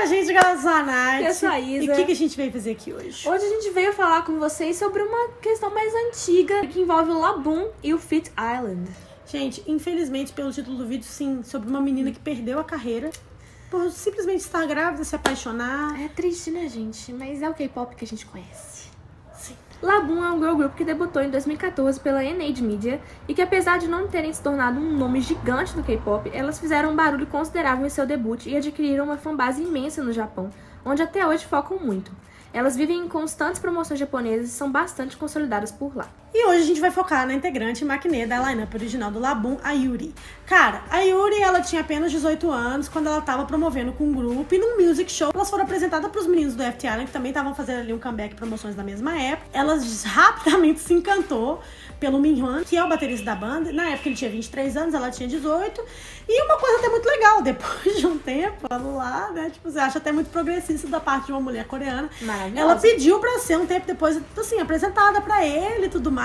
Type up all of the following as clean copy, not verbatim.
com a gente, galera. Eu sou a Nath. Eu sou a Isa. E o que a gente veio fazer aqui hoje? Hoje a gente veio falar com vocês sobre uma questão mais antiga que envolve o Laboum e o FT Island. Gente, infelizmente, pelo título do vídeo, sim, sobre uma menina que perdeu a carreira por simplesmente estar grávida, se apaixonar. É triste, né, gente? Mas é o K-pop que a gente conhece. Sim. Laboum é um girl group que debutou em 2014 pela N8 Media e que, apesar de não terem se tornado um nome gigante do K-pop, elas fizeram um barulho considerável em seu debut e adquiriram uma fanbase imensa no Japão, onde até hoje focam muito. Elas vivem em constantes promoções japonesas e são bastante consolidadas por lá. E hoje a gente vai focar na integrante maquinê da lineup original do Laboum, a Yuri. Cara, a Yuri, ela tinha apenas 18 anos quando ela tava promovendo com um grupo e num music show. Elas foram apresentadas pros meninos do FT Island, que também estavam fazendo ali um comeback, promoções da mesma época. Elas rapidamente se encantou pelo Minhwan, que é o baterista da banda. Na época ele tinha 23 anos, ela tinha 18. E uma coisa até muito legal, depois de um tempo, vamos lá, né? Tipo, você acha até muito progressista da parte de uma mulher coreana. Ela pediu pra ser um tempo depois, assim, apresentada pra ele e tudo mais.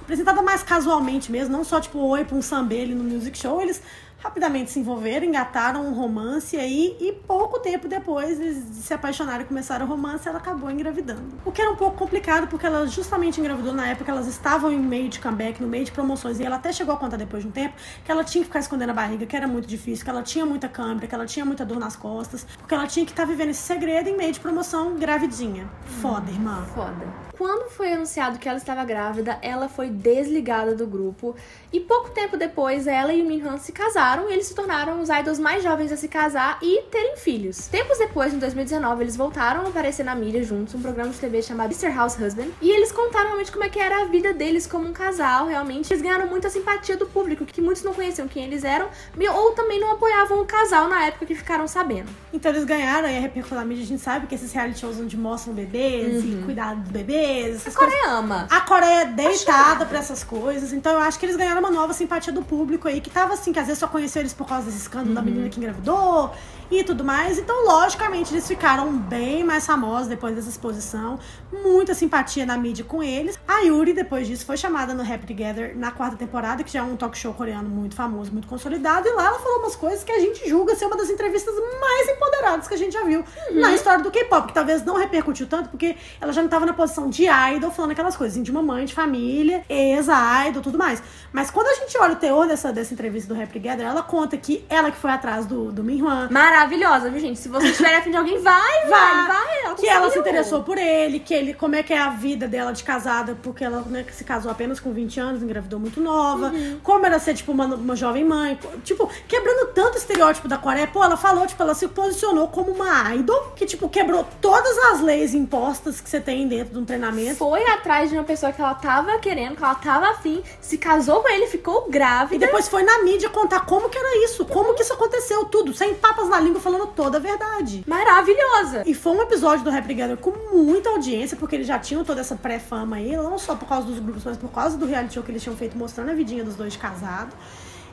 Apresentada mais casualmente mesmo, não só tipo oi pra um sambele no music show. Eles rapidamente se envolveram, engataram um romance aí. E pouco tempo depois eles se apaixonaram e começaram o romance. Ela acabou engravidando. O que era um pouco complicado, porque ela justamente engravidou na época. Elas estavam em meio de comeback, no meio de promoções. E ela até chegou a contar depois de um tempo que ela tinha que ficar escondendo a barriga, que era muito difícil, que ela tinha muita câimbra, que ela tinha muita dor nas costas, porque ela tinha que estar vivendo esse segredo em meio de promoção gravidinha. Foda, irmã. Foda. Quando foi anunciado que ela estava grávida, ela foi desligada do grupo. E pouco tempo depois, ela e o Minhwan se casaram e eles se tornaram os idols mais jovens a se casar e terem filhos. Tempos depois, em 2019, eles voltaram a aparecer na mídia juntos, um programa de TV chamado Mr. House Husband. E eles contaram realmente como é que era a vida deles como um casal, realmente. Eles ganharam muita simpatia do público, que muitos não conheciam quem eles eram, ou também não apoiavam o casal na época que ficaram sabendo. Então eles ganharam, e a repercussão da mídia, a gente sabe que esses reality shows onde mostram bebês e cuidado dos bebês. A Coreia ama. A Coreia é deitada pra essas coisas. Então eu acho que eles ganharam uma nova simpatia do público aí, que tava assim, que às vezes só conheceu eles por causa desse escândalo da menina que engravidou e tudo mais. Então, logicamente, eles ficaram bem mais famosos depois dessa exposição. Muita simpatia na mídia com eles. A Yuri, depois disso, foi chamada no Happy Together na 4ª temporada, que já é um talk show coreano muito famoso, muito consolidado. E lá ela falou umas coisas que a gente julga ser uma das entrevistas mais empoderadas que a gente já viu na história do K-pop, que talvez não repercutiu tanto, porque ela já não tava na posição de idol, falando aquelas coisas assim, de uma mãe de família, ex-idol, tudo mais. Mas quando a gente olha o teor dessa entrevista do Happy Together, ela conta que ela que foi atrás do Minhwan. Maravilhosa, viu, gente? Se você estiver afim de alguém, vai. Ela que ela se interessou por ele, que ele, como é que é a vida dela de casada, porque ela, né, se casou apenas com 20 anos, engravidou muito nova, como era ser, tipo, uma jovem mãe, tipo, quebrando tanto o estereótipo da Coreia. Pô, ela falou, tipo, ela se posicionou como uma idol, que, tipo, quebrou todas as leis impostas que você tem dentro de um treinamento. Foi atrás de uma pessoa que ela tava querendo, que ela tava afim, se casou com ele, ficou grávida. E depois foi na mídia contar como que era isso, como que isso aconteceu, tudo, sem papas na língua, falando toda a verdade. Maravilhosa! E foi um episódio do Happy Together com muita audiência, porque eles já tinham toda essa pré-fama aí, não só por causa dos grupos, mas por causa do reality show que eles tinham feito mostrando a vidinha dos dois casados.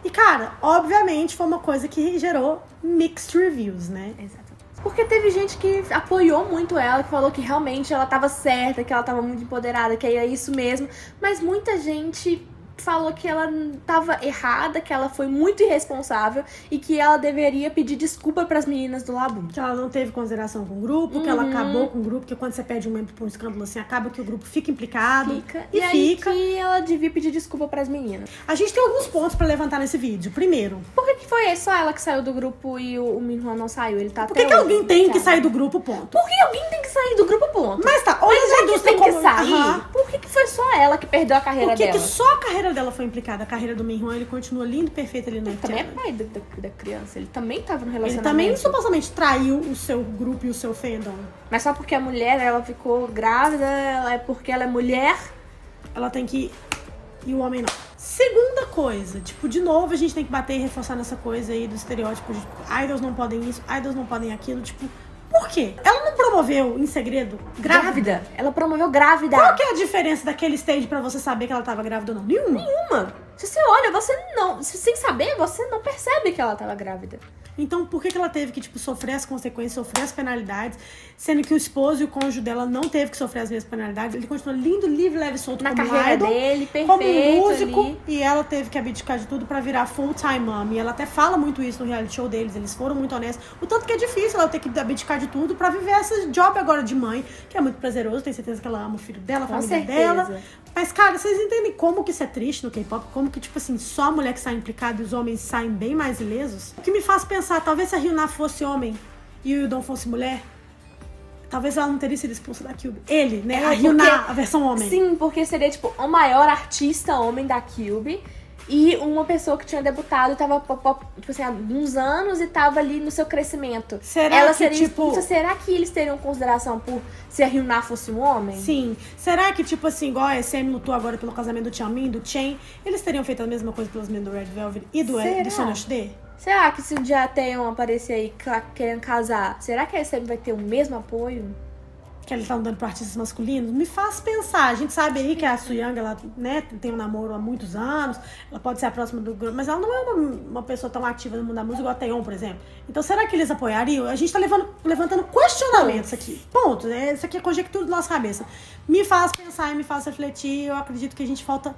E, cara, obviamente foi uma coisa que gerou mixed reviews, né? Exatamente. Porque teve gente que apoiou muito ela, que falou que realmente ela tava certa, que ela tava muito empoderada, que era isso mesmo. Mas muita gente falou que ela tava errada, que ela foi muito irresponsável e que ela deveria pedir desculpa pras meninas do Laboum. Que ela não teve consideração com o grupo, que ela acabou com o grupo, que quando você pede um membro por um escândalo assim, acaba que o grupo fica implicado. Fica. Aí que ela devia pedir desculpa pras meninas. A gente tem alguns pontos pra levantar nesse vídeo. Primeiro, por que foi só ela que saiu do grupo e o Minho não saiu? Ele tá. Por que alguém tem que sair do grupo, ponto? Por que alguém tem que sair do grupo, ponto? Mas tá, olha a tem que sair. Por que foi só ela que perdeu a carreira dela? Por que só a carreira dela foi implicada? A carreira do Minhwan, ele continua lindo e perfeito ali no FT Island. Ele também é pai da criança, ele também tava no relacionamento. Ele também supostamente traiu o seu grupo e o seu fandom. Mas só porque a mulher, ela ficou grávida, é porque ela é mulher, ela tem que... e o homem não. Segunda coisa, tipo, de novo a gente tem que bater e reforçar nessa coisa aí do estereótipo de idols não podem isso, idols não podem aquilo, tipo... Por quê? Ela não promoveu em segredo grávida? Ela promoveu grávida. Qual que é a diferença daquele stage pra você saber que ela tava grávida ou não? Nenhuma. Se você olha, você não... Sem saber, você não percebe que ela tava grávida. Então, por que ela teve que, tipo, sofrer as consequências, sofrer as penalidades, sendo que o esposo e o cônjuge dela não teve que sofrer as mesmas penalidades? Ele continuou lindo, livre, leve e solto na carreira dele, perfeito, como músico, ali. E ela teve que abdicar de tudo pra virar full-time mom. E ela até fala muito isso no reality show deles, eles foram muito honestos. O tanto que é difícil ela ter que abdicar de tudo pra viver esse job agora de mãe, que é muito prazeroso, tenho certeza que ela ama o filho dela, a família dela. Mas, cara, vocês entendem como que isso é triste no K-pop? Como que, tipo assim, só a mulher que sai implicada e os homens saem bem mais ilesos? O que me faz pensar, talvez se a Hyuna fosse homem e o Yudon fosse mulher, talvez ela não teria sido expulsa da Cube. Ele, né? A Hyuna, a versão homem. Sim, porque seria, tipo, o maior artista homem da Cube e uma pessoa que tinha debutado, tava, tipo assim, há uns anos e tava ali no seu crescimento. Será ela que, seria expulsa? Tipo... Será que eles teriam consideração por... Se a Hyuna fosse um homem? Sim. Será que, tipo assim, igual a SM lutou agora pelo casamento do Xiaomin, do Chen, eles teriam feito a mesma coisa pelas meninas do Red Velvet e do Sonic HD? Será que se um dia Taehyun aparecer aí querendo casar, será que a SM vai ter o mesmo apoio? Que eles estão dando para artistas masculinos? Me faz pensar. A gente sabe aí que a Suyang, ela, né, tem um namoro há muitos anos, ela pode ser a próxima do grupo, mas ela não é uma pessoa tão ativa no mundo da música igual a Taehyun, por exemplo. Então, será que eles apoiariam? A gente tá levantando questionamentos aqui. Ponto. Isso aqui é conjectura da nossa cabeça. Me faz pensar e me faz refletir. Eu acredito que a gente falta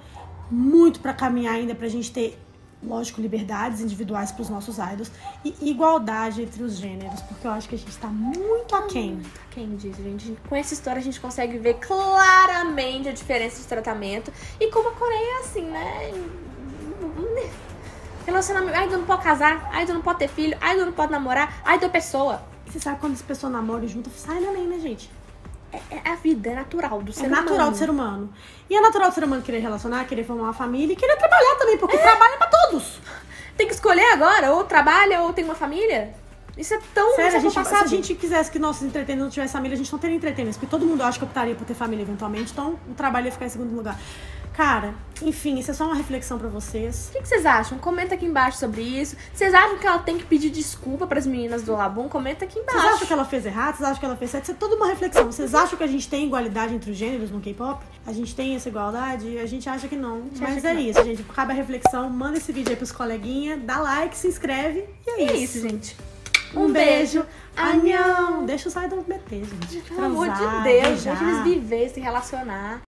muito para caminhar ainda, pra gente ter, lógico, liberdades individuais para os nossos idols e igualdade entre os gêneros, porque eu acho que a gente está muito aquém. Muito aquém disso, gente. Com essa história a gente consegue ver claramente a diferença de tratamento e como a Coreia é assim, né? Relacionamento. Ai, tu não pode casar, ai, tu não pode ter filho, ai, tu não pode namorar, ai, tu é pessoa. Você sabe quando as pessoas namoram e juntam, sai na lei, né, gente? É a vida, é natural do ser humano. É natural do ser humano. E é natural do ser humano querer relacionar, querer formar uma família e querer trabalhar também, porque trabalha pra todos. Tem que escolher agora, ou trabalha ou tem uma família. Isso é tão... Sério, se a gente quisesse que nossos entretenimentos não tivessem família, a gente não teria entretenimento, porque todo mundo acha que optaria por ter família eventualmente, então o trabalho ia ficar em segundo lugar. Cara, enfim, isso é só uma reflexão pra vocês. O que vocês acham? Comenta aqui embaixo sobre isso. Vocês acham que ela tem que pedir desculpa pras meninas do Laboum? Comenta aqui embaixo. Vocês acham que ela fez errado? Vocês acham que ela fez certo? Isso é toda uma reflexão. Vocês acham que a gente tem igualdade entre os gêneros no K-pop? A gente tem essa igualdade? A gente acha que não. Mas é isso, gente. Cabe a reflexão. Manda esse vídeo aí pros coleguinhas. Dá like, se inscreve. E é isso. É isso, gente. Um beijo. Anhão. Deixa os idols meter, gente. Pelo amor de Deus. Deixa eles viver, se relacionar.